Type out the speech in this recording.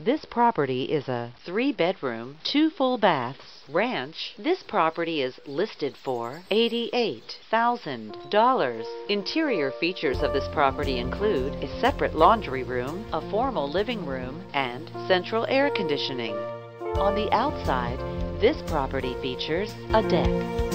This property is a 3-bedroom, 2 full baths ranch. This property is listed for $88,000. Interior features of this property include a separate laundry room, a formal living room, and central air conditioning. On the outside, this property features a deck.